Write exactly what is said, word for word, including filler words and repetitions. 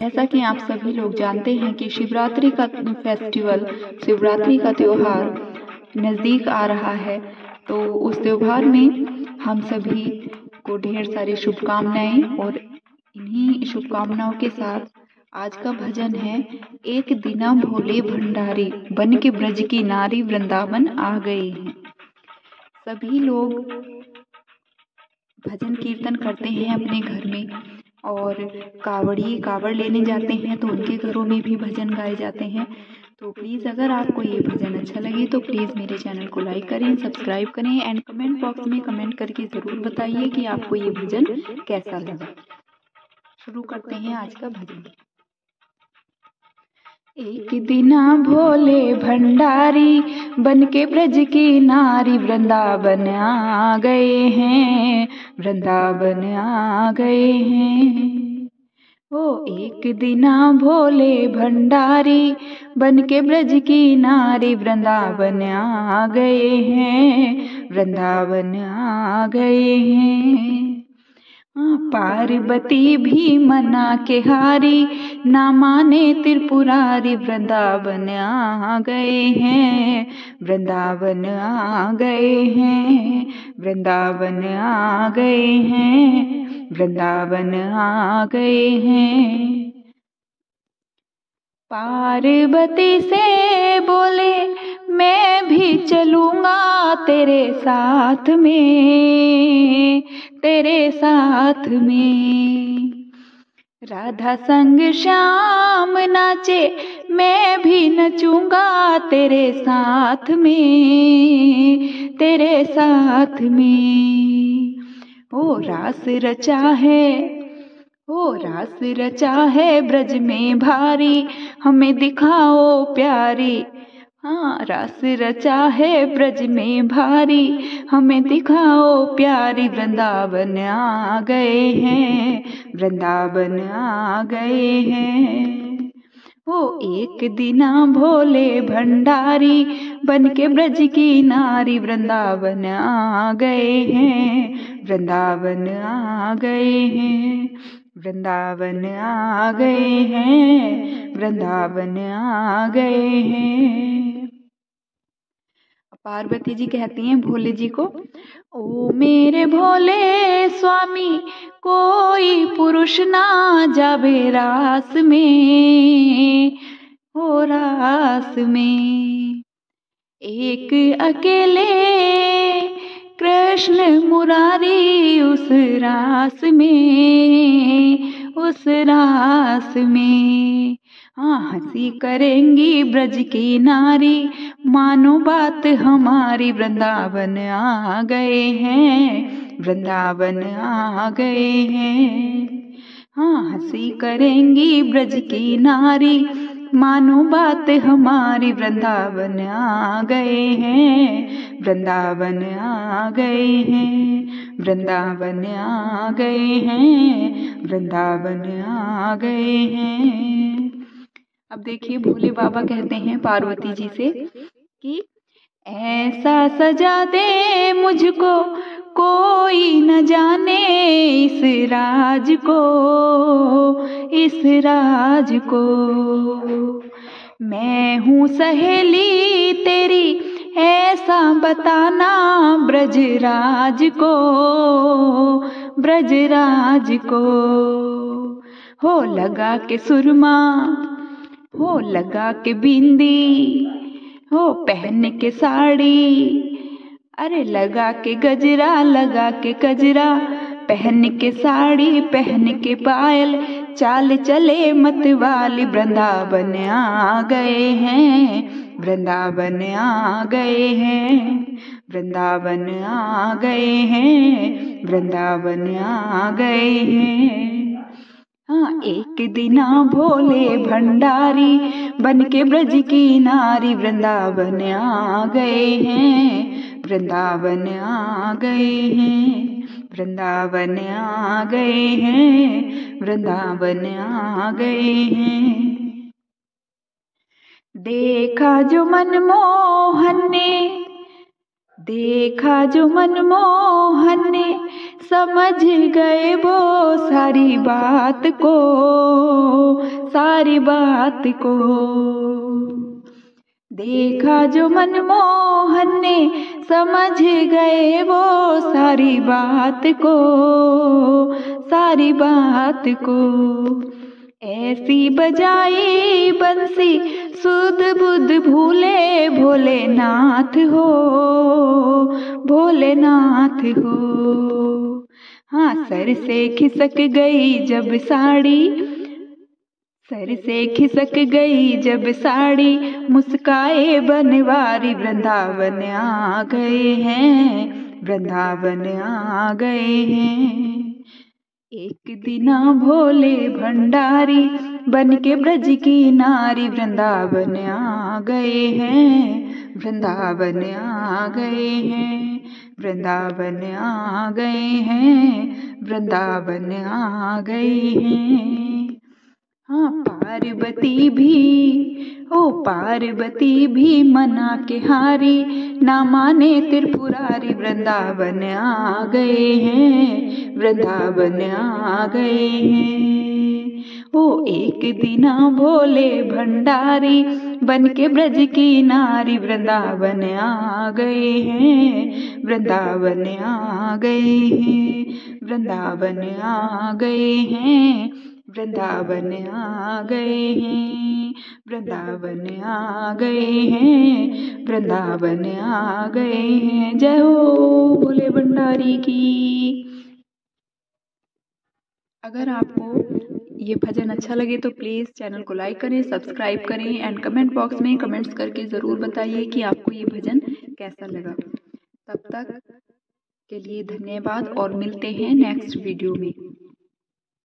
जैसा कि आप सभी लोग जानते हैं कि शिवरात्रि का फेस्टिवल, शिवरात्रि का त्यौहार नज़दीक आ रहा है, तो उस त्यौहार में हम सभी को ढेर सारी शुभकामनाएं। और इन्हीं शुभकामनाओं के साथ आज का भजन है, एक दिना भोले भंडारी बन के ब्रज की नारी वृंदावन आ गए हैं। सभी लोग भजन कीर्तन करते हैं अपने घर में, और कावड़ी कावड़ लेने जाते हैं तो उनके घरों में भी भजन गाए जाते हैं। तो प्लीज़ अगर आपको ये भजन अच्छा लगे तो प्लीज़ मेरे चैनल को लाइक करें, सब्सक्राइब करें एंड कमेंट बॉक्स में कमेंट करके ज़रूर बताइए कि आपको ये भजन कैसा लगा। शुरू करते हैं आज का भजन। एक दिना भोले भंडारी बनके ब्रज की नारी वृंदावन आ गए हैं, वृंदावन आ गए हैं। ओ एक दिना भोले भंडारी बनके ब्रज की नारी वृंदावन आ गए हैं, वृंदावन आ गए हैं। पार्वती भी मना के हारी, ना माने त्रिपुरारी, वृंदावन आ गए हैं, वृंदावन आ गए हैं, वृंदावन आ गए हैं, वृंदावन आ गए हैं। पार्वती से बोले मैं भी चलूँगा तेरे साथ में, तेरे साथ में। राधा संग श्याम नाचे, मैं भी नचूँगा तेरे साथ में, तेरे साथ में। ओ रास रचा है, ओ रास रचा है ब्रज में भारी, हमें दिखाओ प्यारी। हाँ रास रचा है ब्रज में भारी, हमें दिखाओ प्यारी। वृंदावन आ गए हैं, वृंदावन आ गए हैं। ओ एक दिना भोले भंडारी बनके ब्रज की नारी वृंदावन आ गए हैं, वृंदावन आ गए हैं, वृंदावन आ गए हैं, वृंदावन आ गए हैं। पार्वती जी कहती हैं भोले जी को, ओ मेरे भोले स्वामी कोई पुरुष ना जावे रास में, ओ रास में। एक अकेले कृष्ण मुरारी उस रास में, उस रास में। हाँ हंसी करेंगी ब्रज की नारी, मानो बात हमारी। वृंदावन आ गए हैं, वृंदावन आ गए हैं। हाँ हंसी करेंगी ब्रज की नारी, मानो बात हमारी। वृंदावन आ गए हैं, वृंदावन आ गए हैं, वृंदावन आ गए हैं, वृंदावन आ गए हैं। अब देखिए भोले बाबा कहते हैं पार्वती जी से कि ऐसा सजा दे मुझको कोई न जाने इस राज को, इस राज को। मैं हूँ सहेली तेरी ऐसा बताना ब्रज राज को, ब्रज राज को। हो लगा के सुरमा, हो लगा के बिंदी, हो पहन के साड़ी, अरे लगा के गजरा, लगा के गजरा, पहन के साड़ी, पहन के पायल, चाल चले मतवाली। वृंदावन आ गए हैं, वृंदावन आ गए हैं, वृंदावन आ गए हैं, वृंदावन आ गए हैं। हाँ एक दिना भोले भंडारी बनके ब्रज की नारी वृंदावन आ गए हैं, वृंदावन आ गए हैं, वृंदावन आ गए हैं, वृंदावन आ गए हैं। देखा जो मनमोहन ने, देखा जो मनमोहन ने, समझ गए वो सारी बात को, सारी बात को। देखा जो मनमोहन ने, समझ गए वो सारी बात को, सारी बात को। ऐसी बजाई बंसी सुध बुध भूले, भोलेनाथ हो, भोलेनाथ हो। हाँ, सर से खिसक गई जब साड़ी, सर से खिसक गई जब साड़ी, मुस्काए बनवारी, वृंदावन आ गए हैं, वृंदावन आ गए हैं। एक दिना भोले भंडारी, बनके ब्रज की नारी, वृंदावन आ गए हैं, वृंदावन आ गए हैं, वृंदावन आ गए हैं, वृंदावन आ गए हैं। हाँ, पार्वती भी, ओ पार्वती भी मना के हारी, ना माने त्रिपुरारी, वृंदावन आ गए हैं, वृंदावन आ गए हैं। ओ एक दिना भोले भंडारी, बन के ब्रज की नारी, वृंदावन आ गए हैं, वृंदावन आ गए हैं, वृंदावन आ गए हैं, वृंदावन आ गए हैं, वृंदावन आ गए हैं, वृंदावन आ गए हैं। जय हो भोले भंडारी की। अगर आपको ये भजन अच्छा लगे तो प्लीज़ चैनल को लाइक करें, सब्सक्राइब करें एंड कमेंट बॉक्स में कमेंट्स करके ज़रूर बताइए कि आपको ये भजन कैसा लगा। तब तक के लिए धन्यवाद और मिलते हैं नेक्स्ट वीडियो में।